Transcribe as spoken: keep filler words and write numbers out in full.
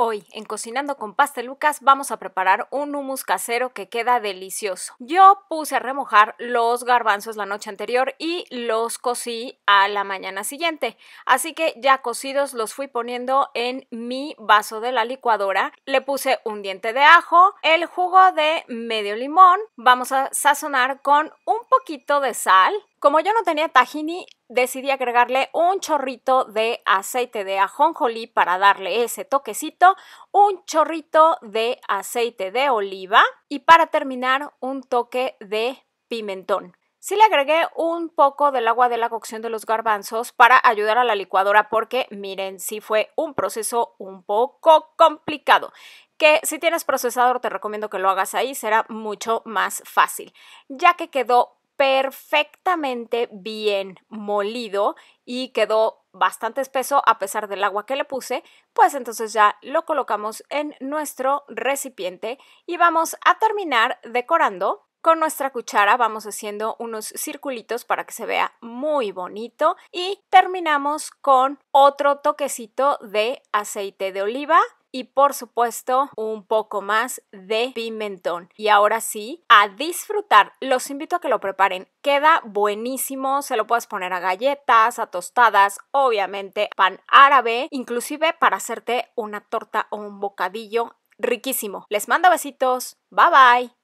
Hoy en Cocinando con PasteLucas vamos a preparar un hummus casero que queda delicioso. Yo puse a remojar los garbanzos la noche anterior y los cocí a la mañana siguiente. Así que ya cocidos los fui poniendo en mi vaso de la licuadora. Le puse un diente de ajo, el jugo de medio limón. Vamos a sazonar con un poquito de sal. Como yo no tenía tahini, decidí agregarle un chorrito de aceite de ajonjolí para darle ese toquecito, un chorrito de aceite de oliva y para terminar un toque de pimentón. Sí le agregué un poco del agua de la cocción de los garbanzos para ayudar a la licuadora porque miren, sí fue un proceso un poco complicado. Que si tienes procesador te recomiendo que lo hagas ahí, será mucho más fácil. Ya que quedó perfectamente bien molido y quedó bastante espeso a pesar del agua que le puse, pues entonces ya lo colocamos en nuestro recipiente y vamos a terminar decorando. Con nuestra cuchara vamos haciendo unos circulitos para que se vea muy bonito y terminamos con otro toquecito de aceite de oliva. Y por supuesto un poco más de pimentón. Y ahora sí, a disfrutar. Los invito a que lo preparen. Queda buenísimo, se lo puedes poner a galletas, a tostadas, obviamente pan árabe, inclusive para hacerte una torta o un bocadillo riquísimo. Les mando besitos, bye bye.